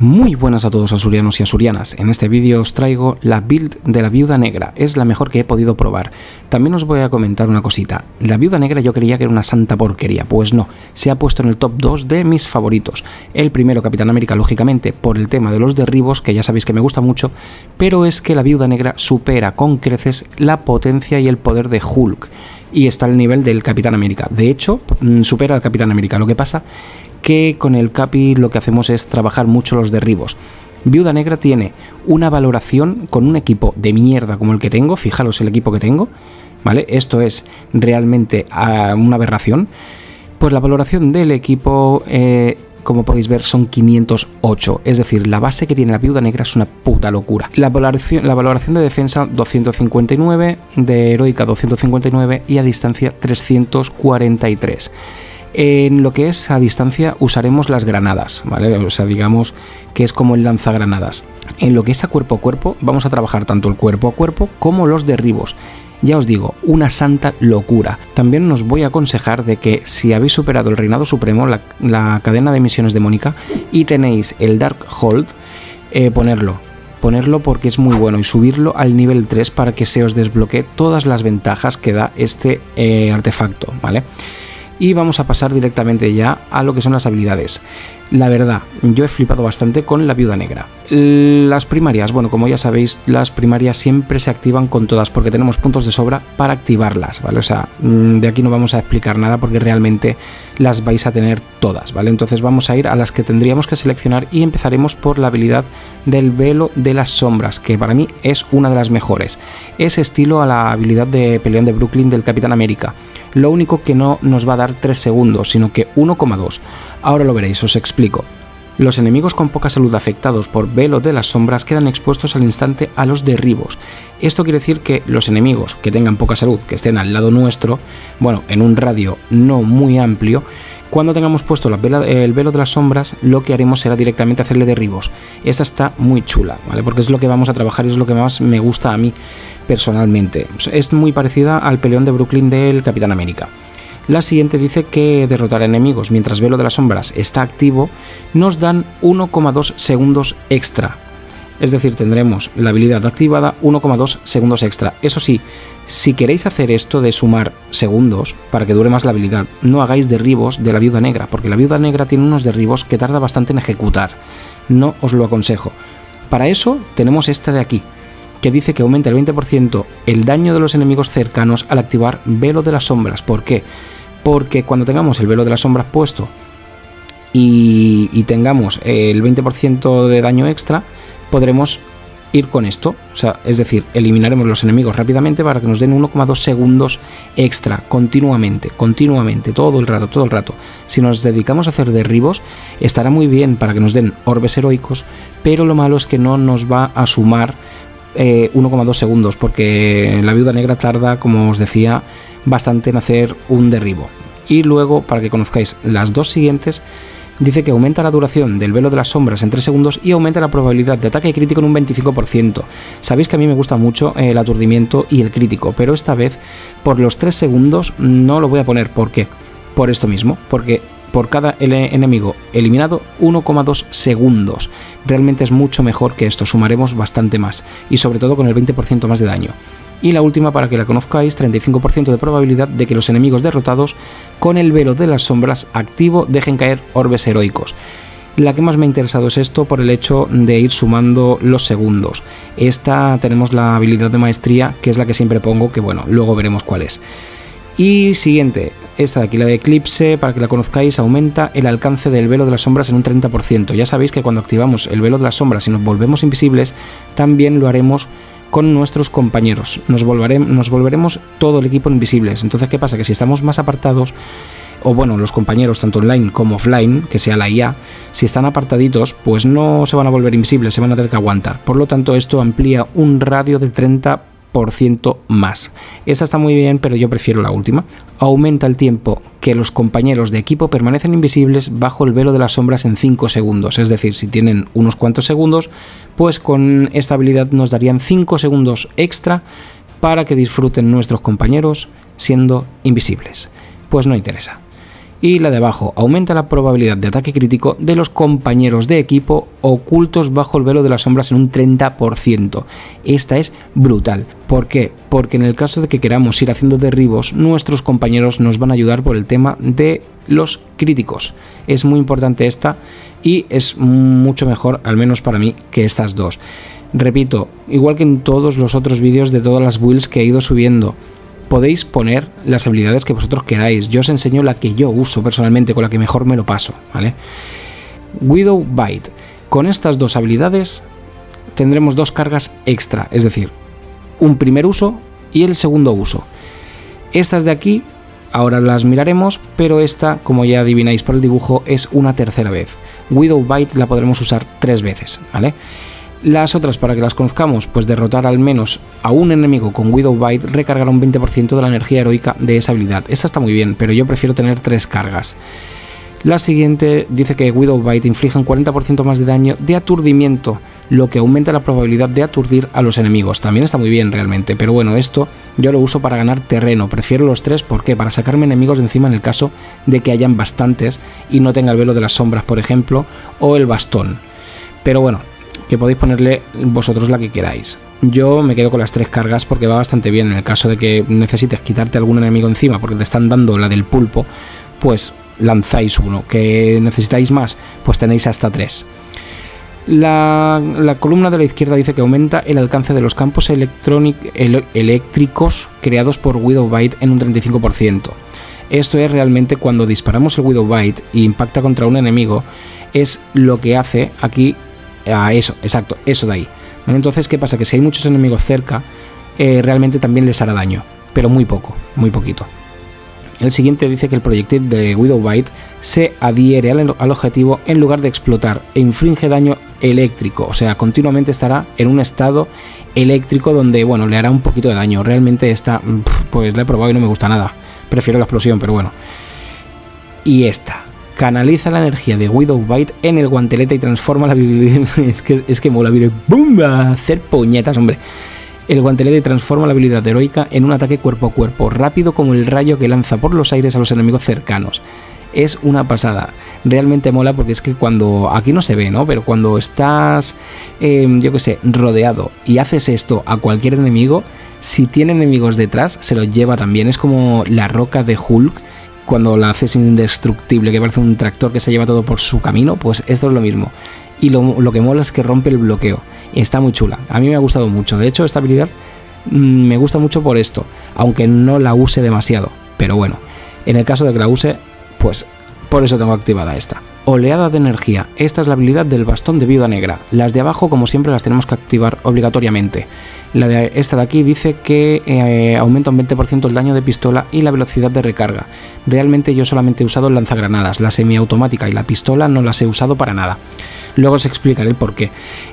Muy buenas a todos asurianos y asurianas, en este vídeo os traigo la build de la Viuda Negra, es la mejor que he podido probar. También os voy a comentar una cosita, la Viuda Negra yo creía que era una santa porquería, pues no, se ha puesto en el top 2 de mis favoritos. El primero Capitán América, lógicamente, por el tema de los derribos, que ya sabéis que me gusta mucho, pero es que la Viuda Negra supera con creces la potencia y el poder de Hulk, y está al nivel del Capitán América. De hecho, supera al Capitán América, lo que pasa que con el Capi lo que hacemos es trabajar mucho los derribos. Viuda Negra tiene una valoración con un equipo de mierda como el que tengo, fijaros el equipo que tengo, ¿vale? Esto es realmente una aberración. Pues la valoración del equipo, como podéis ver, son 508, es decir, la base que tiene la Viuda Negra es una puta locura. La valoración de defensa 259, de heroica 259 y a distancia 343. En lo que es a distancia usaremos las granadas, ¿vale? O sea, digamos que es como el lanzagranadas. En lo que es a cuerpo a cuerpo vamos a trabajar tanto el cuerpo a cuerpo como los derribos. Ya os digo, una santa locura. También os voy a aconsejar de que si habéis superado el Reinado Supremo, la cadena de misiones demónica, y tenéis el Darkhold, ponerlo porque es muy bueno, y subirlo al nivel 3 para que se os desbloquee todas las ventajas que da este artefacto, ¿vale? Y vamos a pasar directamente ya a lo que son las habilidades. La verdad, yo he flipado bastante con la Viuda Negra. Las primarias, bueno, como ya sabéis, las primarias siempre se activan con todas porque tenemos puntos de sobra para activarlas, ¿vale? O sea, de aquí no vamos a explicar nada porque realmente las vais a tener todas, ¿vale? Entonces vamos a ir a las que tendríamos que seleccionar y empezaremos por la habilidad del Velo de las Sombras, que para mí es una de las mejores. Es estilo a la habilidad de Peleón de Brooklyn del Capitán América. Lo único que no nos va a dar 3 segundos, sino que 1,2. Ahora lo veréis, os explico. Los enemigos con poca salud afectados por Velo de las Sombras quedan expuestos al instante a los derribos. Esto quiere decir que los enemigos que tengan poca salud, que estén al lado nuestro, bueno, en un radio no muy amplio, cuando tengamos puesto el Velo de las Sombras, lo que haremos será directamente hacerle derribos. Esta está muy chula, ¿vale? Porque es lo que vamos a trabajar y es lo que más me gusta a mí personalmente. Es muy parecida al Peleón de Brooklyn del Capitán América. La siguiente dice que derrotar a enemigos mientras Velo de las Sombras está activo nos dan 1,2 segundos extra. Es decir, tendremos la habilidad activada 1,2 segundos extra. Eso sí, si queréis hacer esto de sumar segundos para que dure más la habilidad, no hagáis derribos de la Viuda Negra, porque la Viuda Negra tiene unos derribos que tarda bastante en ejecutar. No os lo aconsejo. Para eso tenemos esta de aquí, que dice que aumenta el 20% el daño de los enemigos cercanos al activar Velo de las Sombras. ¿Por qué? Porque cuando tengamos el Velo de las Sombras puesto y tengamos el 20% de daño extra, podremos ir con esto, o sea, es decir, eliminaremos los enemigos rápidamente para que nos den 1,2 segundos extra continuamente, todo el rato. Si nos dedicamos a hacer derribos estará muy bien para que nos den orbes heroicos, pero lo malo es que no nos va a sumar 1,2 segundos porque la Viuda Negra tarda, como os decía, bastante en hacer un derribo. Y luego, para que conozcáis las dos siguientes, dice que aumenta la duración del Velo de las Sombras en 3 segundos y aumenta la probabilidad de ataque crítico en un 25%. Sabéis que a mí me gusta mucho el aturdimiento y el crítico, pero esta vez por los 3 segundos no lo voy a poner. ¿Por qué? Por esto mismo, porque por cada enemigo eliminado 1,2 segundos. Realmente es mucho mejor que esto, sumaremos bastante más y sobre todo con el 20% más de daño. Y la última, para que la conozcáis, 35% de probabilidad de que los enemigos derrotados con el Velo de las Sombras activo dejen caer orbes heroicos. La que más me ha interesado es esto por el hecho de ir sumando los segundos. Esta tenemos la habilidad de maestría, que es la que siempre pongo, que bueno, luego veremos cuál es. Y siguiente, esta de aquí, la de Eclipse, para que la conozcáis, aumenta el alcance del Velo de las Sombras en un 30%. Ya sabéis que cuando activamos el Velo de las Sombras y nos volvemos invisibles, también lo haremos con nuestros compañeros, nos volveremos todo el equipo invisibles. Entonces, ¿qué pasa? Que si estamos más apartados, o bueno, los compañeros tanto online como offline, que sea la IA, si están apartaditos, pues no se van a volver invisibles, se van a tener que aguantar. Por lo tanto, esto amplía un radio de 30% más. Esta está muy bien, pero yo prefiero la última. Aumenta el tiempo que los compañeros de equipo permanecen invisibles bajo el Velo de las Sombras en 5 segundos. Es decir, si tienen unos cuantos segundos, pues con esta habilidad nos darían 5 segundos extra para que disfruten nuestros compañeros siendo invisibles. Pues no interesa. Y la de abajo, aumenta la probabilidad de ataque crítico de los compañeros de equipo ocultos bajo el velo de las sombras en un 30%. Esta es brutal. ¿Por qué? Porque en el caso de que queramos ir haciendo derribos, nuestros compañeros nos van a ayudar por el tema de los críticos. Es muy importante esta y es mucho mejor, al menos para mí, que estas dos. Repito, igual que en todos los otros vídeos de todas las builds que he ido subiendo, podéis poner las habilidades que vosotros queráis. Yo os enseño la que yo uso personalmente, con la que mejor me lo paso, ¿vale? Widow Bite. Con estas dos habilidades tendremos dos cargas extra, es decir, un primer uso y el segundo uso. Estas de aquí, ahora las miraremos, pero esta, como ya adivináis por el dibujo, es una tercera vez. Widow Bite la podremos usar 3 veces, ¿vale? Las otras, para que las conozcamos, pues derrotar al menos a un enemigo con Widow Bite recargará un 20% de la energía heroica de esa habilidad. Esta está muy bien, pero yo prefiero tener 3 cargas. La siguiente dice que Widow Bite inflige un 40% más de daño de aturdimiento, lo que aumenta la probabilidad de aturdir a los enemigos. También está muy bien realmente, pero bueno, esto yo lo uso para ganar terreno. Prefiero los 3, ¿por qué? Para sacarme enemigos de encima en el caso de que hayan bastantes y no tenga el velo de las sombras, por ejemplo, o el bastón. Pero bueno, que podéis ponerle vosotros la que queráis. Yo me quedo con las 3 cargas porque va bastante bien. En el caso de que necesites quitarte algún enemigo encima porque te están dando la del pulpo, pues lanzáis uno. Que necesitáis más, pues tenéis hasta 3. La columna de la izquierda dice que aumenta el alcance de los campos eléctricos creados por Widow Bite en un 35%. Esto es realmente cuando disparamos el Widow Bite y impacta contra un enemigo, es lo que hace aquí. Eso, exacto, eso de ahí. Bueno, entonces, ¿qué pasa? Que si hay muchos enemigos cerca, realmente también les hará daño, pero muy poco, muy poquito. El siguiente dice que el proyectil de Widow Bite se adhiere al objetivo en lugar de explotar e infringe daño eléctrico. O sea, continuamente estará en un estado eléctrico donde, bueno, le hará un poquito de daño. Realmente esta, pues la he probado y no me gusta nada. Prefiero la explosión, pero bueno. Y esta. Canaliza la energía de Widow Bite en el guantelete y transforma la habilidad... Es que mola, mire. ¡Bum! A hacer puñetas, hombre. El guantelete transforma la habilidad heroica en un ataque cuerpo a cuerpo, rápido como el rayo que lanza por los aires a los enemigos cercanos. Es una pasada. Realmente mola porque es que cuando... Aquí no se ve, ¿no? Pero cuando estás, yo qué sé, rodeado y haces esto a cualquier enemigo, si tiene enemigos detrás, se los lleva también. Es como la roca de Hulk, cuando la haces indestructible, que parece un tractor que se lleva todo por su camino, pues esto es lo mismo. Y lo que mola es que rompe el bloqueo. Está muy chula. A mí me ha gustado mucho. De hecho, esta habilidad me gusta mucho por esto, aunque no la use demasiado. Pero bueno, en el caso de que la use, pues por eso tengo activada esta. Oleada de energía. Esta es la habilidad del bastón de viuda negra. Las de abajo, como siempre, las tenemos que activar obligatoriamente. Esta de aquí dice que aumenta un 20% el daño de pistola y la velocidad de recarga. Realmente yo solamente he usado el lanzagranadas, la semiautomática y la pistola no las he usado para nada. Luego os explicaré el porqué.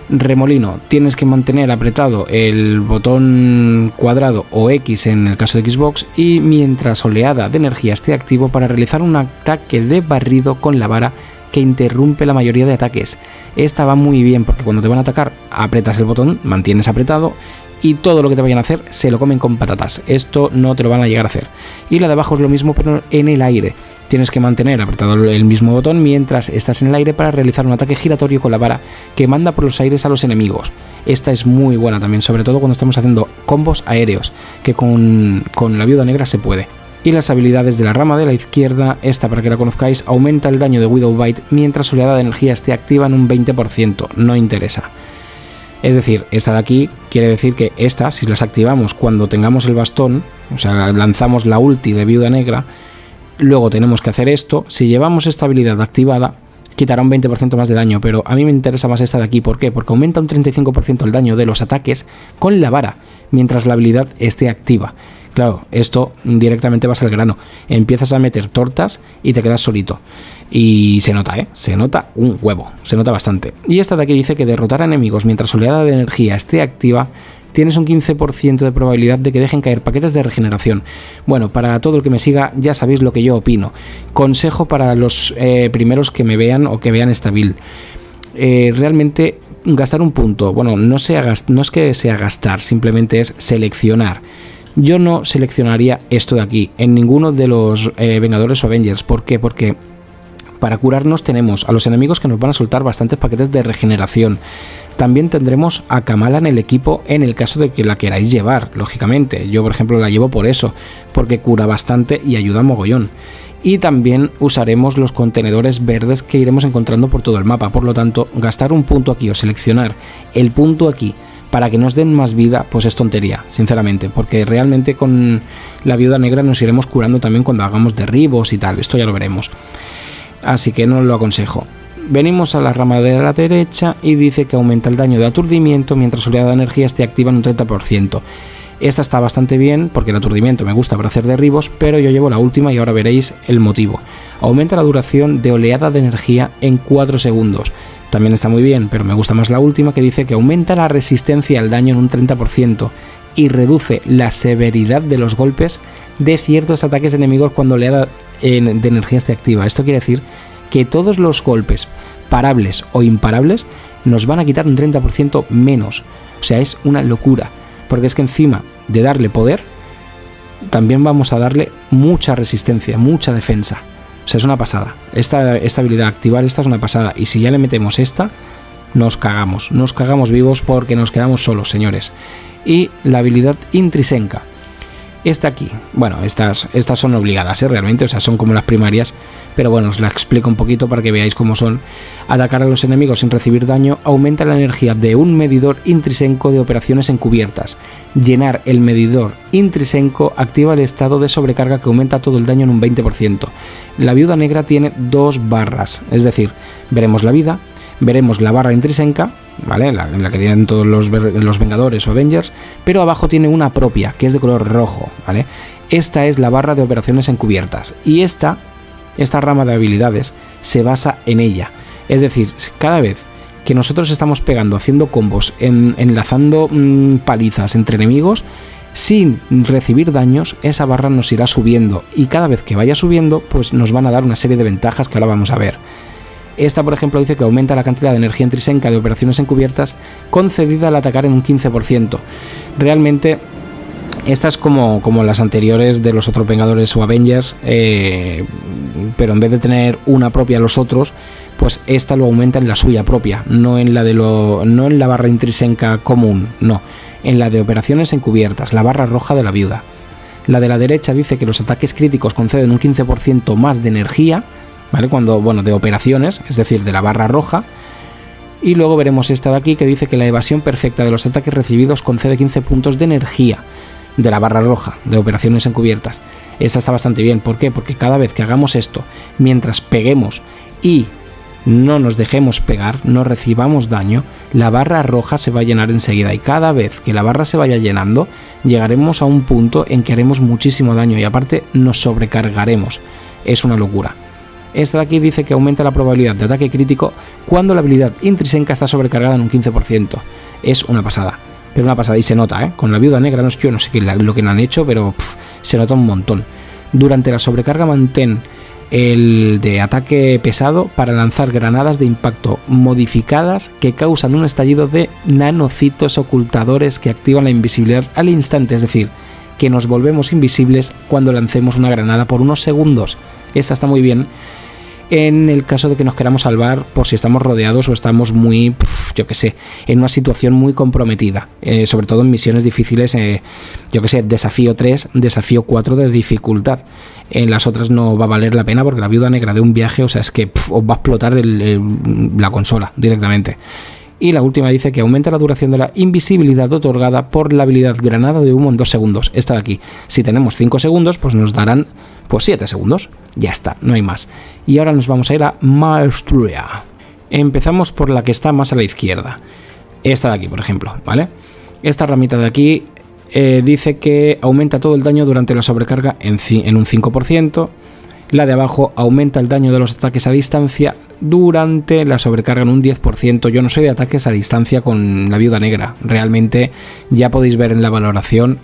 Remolino, tienes que mantener apretado el botón cuadrado o X en el caso de Xbox y mientras oleada de energía esté activo para realizar un ataque de barrido con la vara que interrumpe la mayoría de ataques. Esta va muy bien porque cuando te van a atacar apretas el botón, mantienes apretado y todo lo que te vayan a hacer se lo comen con patatas. Esto no te lo van a llegar a hacer. Y la de abajo es lo mismo pero en el aire. Tienes que mantener apretado el mismo botón mientras estás en el aire para realizar un ataque giratorio con la vara que manda por los aires a los enemigos. Esta es muy buena también, sobre todo cuando estamos haciendo combos aéreos, que con la viuda negra se puede. Y las habilidades de la rama de la izquierda, esta para que la conozcáis, aumenta el daño de Widow Bite mientras su oleada de energía esté activa en un 20%, no interesa. Es decir, esta de aquí quiere decir que esta, si las activamos cuando tengamos el bastón, o sea, lanzamos la ulti de viuda negra, luego tenemos que hacer esto, si llevamos esta habilidad activada, quitará un 20% más de daño, pero a mí me interesa más esta de aquí. ¿Por qué? Porque aumenta un 35% el daño de los ataques con la vara mientras la habilidad esté activa. Claro, esto directamente vas al grano. Empiezas a meter tortas y te quedas solito. Y se nota, ¿eh? Se nota un huevo, se nota bastante. Y esta de aquí dice que derrotar a enemigos mientras su oleada de energía esté activa, tienes un 15% de probabilidad de que dejen caer paquetes de regeneración. Bueno, para todo el que me siga ya sabéis lo que yo opino. Consejo para los primeros que me vean o que vean esta build. Realmente gastar un punto, bueno, no es que sea gastar, simplemente es seleccionar. Yo no seleccionaría esto de aquí en ninguno de los Vengadores o Avengers. ¿Por qué? Porque para curarnos tenemos a los enemigos que nos van a soltar bastantes paquetes de regeneración. También tendremos a Kamala en el equipo en el caso de que la queráis llevar, lógicamente. Yo, por ejemplo, la llevo por eso, porque cura bastante y ayuda mogollón. Y también usaremos los contenedores verdes que iremos encontrando por todo el mapa. Por lo tanto, gastar un punto aquí o seleccionar el punto aquí para que nos den más vida, pues es tontería, sinceramente. Porque realmente con la Viuda Negra nos iremos curando también cuando hagamos derribos y tal. Esto ya lo veremos. Así que no lo aconsejo. Venimos a la rama de la derecha y dice que aumenta el daño de aturdimiento mientras su oleada de energía esté activa en un 30%. Esta está bastante bien porque el aturdimiento me gusta para hacer derribos, pero yo llevo la última y ahora veréis el motivo. Aumenta la duración de oleada de energía en 4 segundos. También está muy bien, pero me gusta más la última, que dice que aumenta la resistencia al daño en un 30% y reduce la severidad de los golpes de ciertos ataques enemigos cuando oleada de energía esté activa. Esto quiere decir que todos los golpes parables o imparables nos van a quitar un 30% menos. O sea, es una locura. Porque es que encima de darle poder, también vamos a darle mucha resistencia, mucha defensa. O sea, es una pasada. Esta habilidad, activar esta, es una pasada. Y si ya le metemos esta, nos cagamos vivos porque nos quedamos solos, señores. Y la habilidad intrisenca. Esta aquí, bueno, estas son obligadas, realmente, o sea, son como las primarias, pero bueno, os la explico un poquito para que veáis cómo son. Atacar a los enemigos sin recibir daño aumenta la energía de un medidor intrisenco de operaciones encubiertas. Llenar el medidor intrisenco activa el estado de sobrecarga que aumenta todo el daño en un 20%. La Viuda Negra tiene 2 barras, es decir, veremos la vida, veremos la barra intrisenca, ¿vale? La que tienen todos los Vengadores o Avengers, pero abajo tiene una propia, que es de color rojo, ¿vale? Esta es la barra de operaciones encubiertas y esta rama de habilidades se basa en ella. Es decir, cada vez que nosotros estamos pegando, haciendo combos, enlazando palizas entre enemigos, sin recibir daños, esa barra nos irá subiendo y cada vez que vaya subiendo, pues nos van a dar una serie de ventajas que ahora vamos a ver. Esta, por ejemplo, dice que aumenta la cantidad de energía intrínseca de operaciones encubiertas concedida al atacar en un 15%. Realmente, esta es como las anteriores de los otros Vengadores o Avengers, pero en vez de tener una propia a los otros, pues esta lo aumenta en la suya propia, no en la barra intrínseca común, no, en la de operaciones encubiertas, la barra roja de la viuda. La de la derecha dice que los ataques críticos conceden un 15% más de energía, ¿vale? Cuando, bueno, de operaciones, es decir, de la barra roja. Y luego veremos esta de aquí que dice que la evasión perfecta de los ataques recibidos concede 15 puntos de energía de la barra roja de operaciones encubiertas. Esta está bastante bien. ¿Por qué? Porque cada vez que hagamos esto, mientras peguemos y no nos dejemos pegar, no recibamos daño, la barra roja se va a llenar enseguida. Y cada vez que la barra se vaya llenando, llegaremos a un punto en que haremos muchísimo daño y aparte nos sobrecargaremos. Es una locura. Esta de aquí dice que aumenta la probabilidad de ataque crítico cuando la habilidad intrínseca está sobrecargada en un 15%. Es una pasada, pero una pasada. Y se nota, ¿eh? Con la Viuda Negra, yo no sé qué, lo que le han hecho, pero se nota un montón. Durante la sobrecarga mantén el de ataque pesado para lanzar granadas de impacto modificadas que causan un estallido de nanocitos ocultadores que activan la invisibilidad al instante. Es decir, que nos volvemos invisibles cuando lancemos una granada por unos segundos. Esta está muy bien en el caso de que nos queramos salvar por si estamos rodeados o estamos muy, yo que sé, en una situación muy comprometida, sobre todo en misiones difíciles, yo que sé, desafío 3, desafío 4 de dificultad. En las otras no va a valer la pena porque la Viuda Negra de un viaje, o sea, es que os va a explotar la consola directamente. Y la última dice que aumenta la duración de la invisibilidad otorgada por la habilidad granada de humo en 2 segundos. Esta de aquí, si tenemos 5 segundos, pues nos darán pues 7 segundos. Ya está, no hay más. Y ahora nos vamos a ir a Maestría. Empezamos por la que está más a la izquierda. Esta de aquí, por ejemplo, ¿vale? Esta ramita de aquí dice que aumenta todo el daño durante la sobrecarga en un 5%. La de abajo aumenta el daño de los ataques a distancia durante la sobrecarga en un 10%. Yo no soy de ataques a distancia con la Viuda Negra. Realmente ya podéis ver en la valoración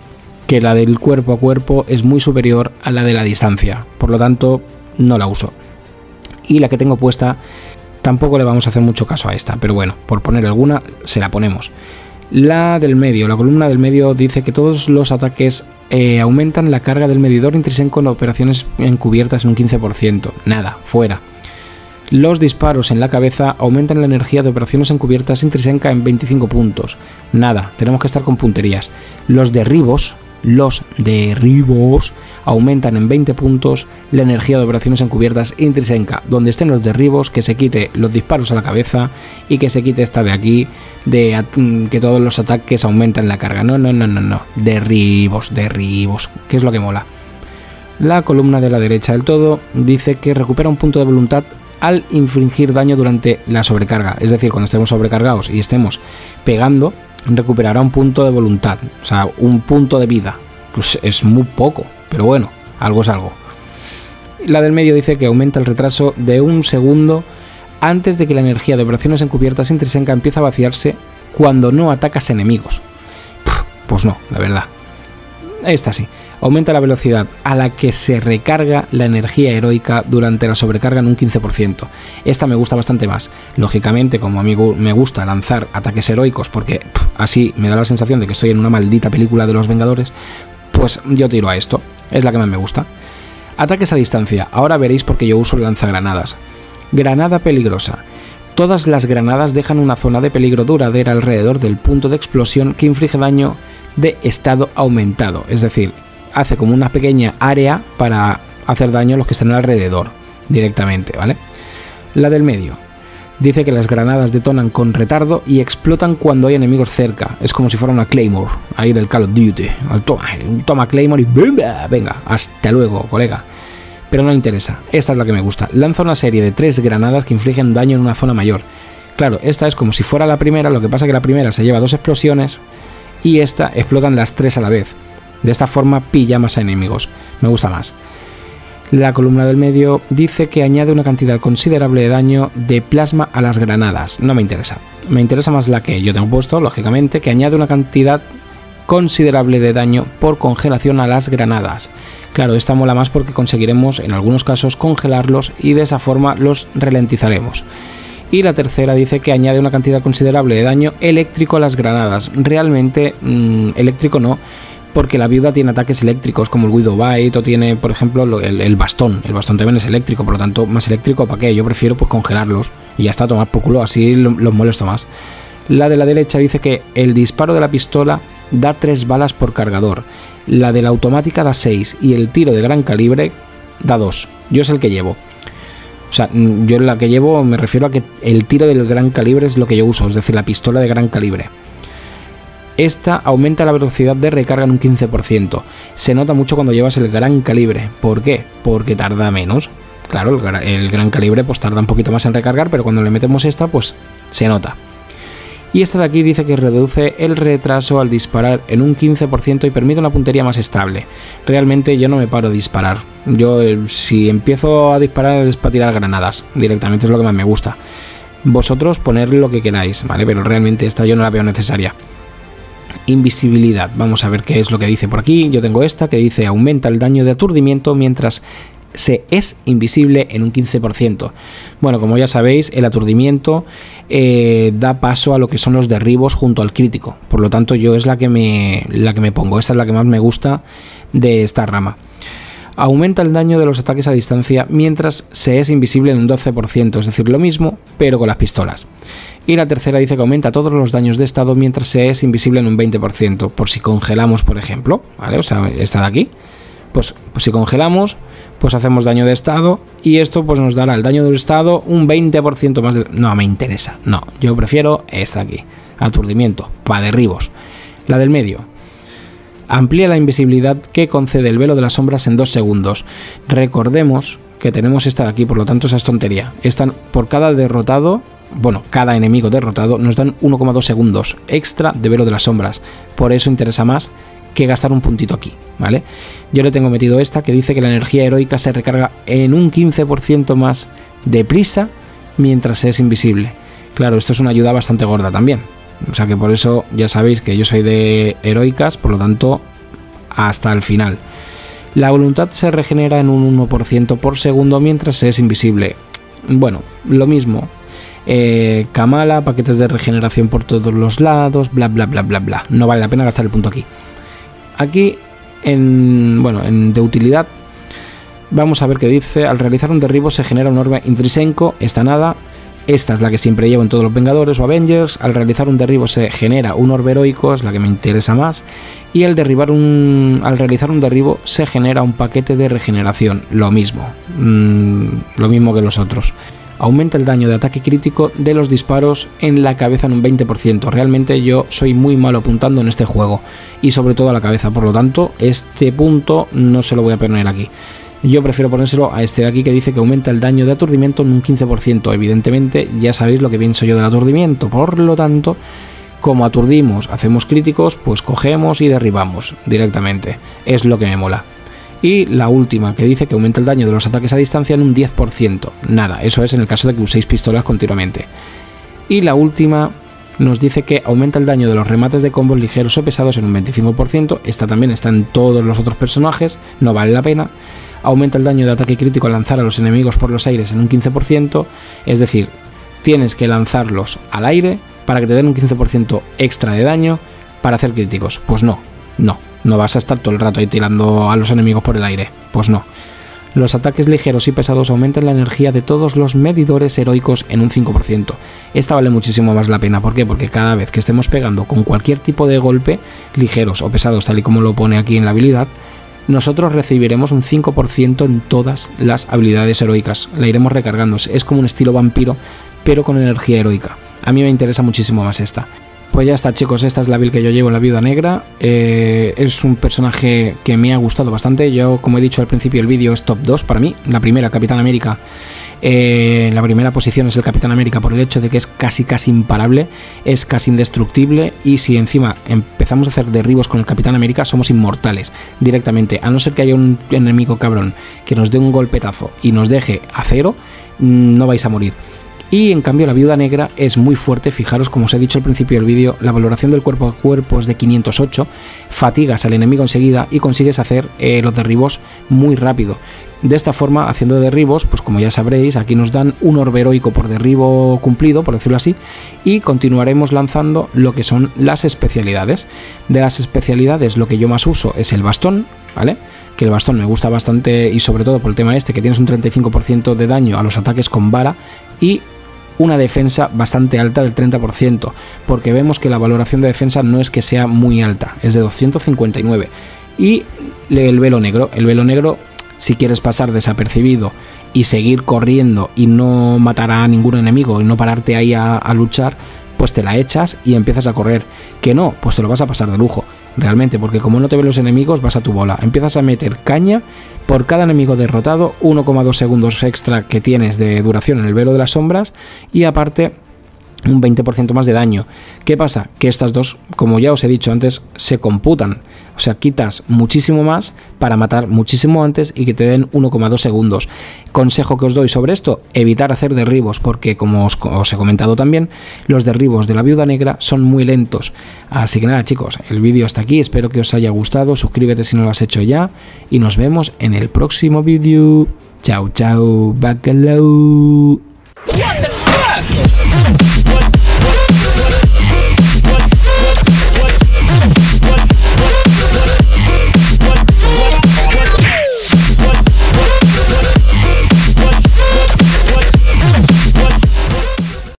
que la del cuerpo a cuerpo es muy superior a la de la distancia. Por lo tanto, no la uso. Y la que tengo puesta tampoco le vamos a hacer mucho caso a esta. Pero bueno, por poner alguna, se la ponemos. La del medio, la columna del medio dice que todos los ataques aumentan la carga del medidor Intrinsen con operaciones encubiertas en un 15%. Nada, fuera. Los disparos en la cabeza aumentan la energía de operaciones encubiertas Intrinsenca en 25 puntos. Nada, tenemos que estar con punterías. Los derribos aumentan en 20 puntos la energía de operaciones encubiertas Intrinsenca. Donde estén los derribos, que se quite los disparos a la cabeza y que se quite esta de aquí, de que todos los ataques aumentan la carga. No. Derribos, que es lo que mola. La columna de la derecha del todo dice que recupera un punto de voluntad al infligir daño durante la sobrecarga. Es decir, cuando estemos sobrecargados y estemos pegando, recuperará un punto de voluntad, o sea, un punto de vida. Pues es muy poco, pero bueno, algo es algo. La del medio dice que aumenta el retraso de un segundo antes de que la energía de operaciones encubiertas Intrinsenca empiece a vaciarse cuando no atacas enemigos. Pues no, la verdad. Esta sí. Aumenta la velocidad a la que se recarga la energía heroica durante la sobrecarga en un 15%. Esta me gusta bastante más. Lógicamente, como a mí me gusta lanzar ataques heroicos porque así me da la sensación de que estoy en una maldita película de los Vengadores, pues yo tiro a esto. Es la que más me gusta. Ataques a distancia. Ahora veréis por qué yo uso lanzagranadas. Granada peligrosa. Todas las granadas dejan una zona de peligro duradera alrededor del punto de explosión que inflige daño de estado aumentado. Es decir, hace como una pequeña área para hacer daño a los que están alrededor directamente, ¿vale? La del medio dice que las granadas detonan con retardo y explotan cuando hay enemigos cerca. Es como si fuera una Claymore, ahí del Call of Duty. Toma Claymore y venga, hasta luego, colega. Pero no interesa, esta es la que me gusta. Lanza una serie de 3 granadas que infligen daño en una zona mayor. Claro, esta es como si fuera la primera, lo que pasa es que la primera se lleva 2 explosiones y esta explotan las 3 a la vez. De esta forma pilla más a enemigos. Me gusta más. La columna del medio dice que añade una cantidad considerable de daño de plasma a las granadas. No me interesa. Me interesa más la que yo tengo puesto, lógicamente, que añade una cantidad considerable de daño por congelación a las granadas. Claro, esta mola más porque conseguiremos en algunos casos congelarlos y de esa forma los ralentizaremos. Y la tercera dice que añade una cantidad considerable de daño eléctrico a las granadas. Realmente eléctrico no, porque la viuda tiene ataques eléctricos como el Widowbite o tiene, por ejemplo, el bastón. El bastón también es eléctrico, por lo tanto, más eléctrico ¿para qué? Yo prefiero pues congelarlos y ya está, tomar por culo, así los molesto más. La de la derecha dice que el disparo de la pistola da 3 balas por cargador, la de la automática da 6 y el tiro de gran calibre da 2. Yo es el que llevo. O sea, yo la que llevo me refiero a que el tiro del gran calibre es lo que yo uso, es decir, la pistola de gran calibre. Esta aumenta la velocidad de recarga en un 15%. Se nota mucho cuando llevas el gran calibre. ¿Por qué? Porque tarda menos. Claro, el gran calibre pues tarda un poquito más en recargar, pero cuando le metemos esta pues se nota. Y esta de aquí dice que reduce el retraso al disparar en un 15% y permite una puntería más estable. Realmente yo no me paro de disparar. Yo si empiezo a disparar es para tirar granadas directamente, es lo que más me gusta. Vosotros poner lo que queráis, ¿vale? Pero realmente esta yo no la veo necesaria. Invisibilidad, vamos a ver qué es lo que dice por aquí. Yo tengo esta que dice aumenta el daño de aturdimiento mientras se es invisible en un 15%. Bueno, como ya sabéis, el aturdimiento da paso a lo que son los derribos junto al crítico, por lo tanto yo es la que me pongo. Esta es la que más me gusta de esta rama. Aumenta el daño de los ataques a distancia mientras se es invisible en un 12%, es decir, lo mismo pero con las pistolas. Y la tercera dice que aumenta todos los daños de estado mientras se es invisible en un 20%, por si congelamos, por ejemplo, ¿vale? O sea, esta de aquí, pues si congelamos, pues hacemos daño de estado y esto pues nos dará el daño de estado un 20% más de... No, me interesa, no, yo prefiero esta de aquí, aturdimiento, para derribos. La del medio. Amplía la invisibilidad que concede el velo de las sombras en 2 segundos. Recordemos que tenemos esta de aquí, por lo tanto esa es tontería. Esta, por cada derrotado, bueno, cada enemigo derrotado, nos dan 1,2 segundos extra de velo de las sombras. Por eso interesa más que gastar un puntito aquí, ¿vale? Yo le tengo metido esta que dice que la energía heroica se recarga en un 15% más deprisa mientras es invisible. Claro, esto es una ayuda bastante gorda también. O sea que por eso ya sabéis que yo soy de heroicas, por lo tanto, hasta el final. La voluntad se regenera en un 1% por segundo mientras es invisible. Bueno, lo mismo. Kamala, paquetes de regeneración por todos los lados, bla, bla, bla, bla, bla. No vale la pena gastar el punto aquí. Aquí de utilidad. Vamos a ver qué dice. Al realizar un derribo se genera un orbe Intrisenko, esta nada. Esta es la que siempre llevo en todos los Vengadores o Avengers. Al realizar un derribo se genera un orbe heroico, es la que me interesa más. Y al realizar un derribo se genera un paquete de regeneración, lo mismo que los otros. Aumenta el daño de ataque crítico de los disparos en la cabeza en un 20%. Realmente yo soy muy malo apuntando en este juego y sobre todo a la cabeza, por lo tanto este punto no se lo voy a poner aquí. Yo prefiero ponérselo a este de aquí que dice que aumenta el daño de aturdimiento en un 15%. Evidentemente ya sabéis lo que pienso yo del aturdimiento, por lo tanto, como aturdimos, hacemos críticos, pues cogemos y derribamos directamente. Es lo que me mola. Y la última que dice que aumenta el daño de los ataques a distancia en un 10%. Nada, eso es en el caso de que uséis pistolas continuamente. Y la última nos dice que aumenta el daño de los remates de combos ligeros o pesados en un 25%. Esta también está en todos los otros personajes, no vale la pena. Aumenta el daño de ataque crítico al lanzar a los enemigos por los aires en un 15%, es decir, tienes que lanzarlos al aire para que te den un 15% extra de daño para hacer críticos. Pues no vas a estar todo el rato ahí tirando a los enemigos por el aire, pues no. Los ataques ligeros y pesados aumentan la energía de todos los medidores heroicos en un 5%. Esta vale muchísimo más la pena. ¿Por qué? Porque cada vez que estemos pegando con cualquier tipo de golpe, ligeros o pesados tal y como lo pone aquí en la habilidad, nosotros recibiremos un 5% en todas las habilidades heroicas. La iremos recargando. Es como un estilo vampiro, pero con energía heroica. A mí me interesa muchísimo más esta. Pues ya está, chicos. Esta es la build que yo llevo en la Viuda Negra. Es un personaje que me ha gustado bastante. Yo, como he dicho al principio del vídeo, es top 2 para mí. La primera, Capitán América. La primera posición es el Capitán América por el hecho de que es casi imparable, es casi indestructible, y si encima empezamos a hacer derribos con el Capitán América somos inmortales directamente, a no ser que haya un enemigo cabrón que nos dé un golpetazo y nos deje a cero, no vais a morir. Y en cambio la Viuda Negra es muy fuerte. Fijaros, como os he dicho al principio del vídeo, la valoración del cuerpo a cuerpo es de 508, fatigas al enemigo enseguida y consigues hacer los derribos muy rápido. De esta forma, haciendo derribos, pues como ya sabréis, aquí nos dan un orbe heroico por derribo cumplido, por decirlo así, y continuaremos lanzando lo que son las especialidades. De las especialidades, lo que yo más uso es el bastón, ¿vale? Que el bastón me gusta bastante y sobre todo por el tema este, que tienes un 35% de daño a los ataques con vara y una defensa bastante alta del 30%, porque vemos que la valoración de defensa no es que sea muy alta, es de 259. Y el velo negro, si quieres pasar desapercibido y seguir corriendo y no matar a ningún enemigo y no pararte ahí a luchar, pues te la echas y empiezas a correr. Que no, pues te lo vas a pasar de lujo, realmente, porque como no te ven los enemigos, vas a tu bola. Empiezas a meter caña. Por cada enemigo derrotado, 1,2 segundos extra que tienes de duración en el velo de las sombras y aparte un 20% más de daño. ¿Qué pasa? Que estas dos, como ya os he dicho antes, se computan. O sea, quitas muchísimo más para matar muchísimo antes y que te den 1,2 segundos. Consejo que os doy sobre esto, evitar hacer derribos, porque como os he comentado también, los derribos de la Viuda Negra son muy lentos. Así que nada, chicos, el vídeo está aquí, espero que os haya gustado, suscríbete si no lo has hecho ya y nos vemos en el próximo vídeo. Chao, chao, bacalao.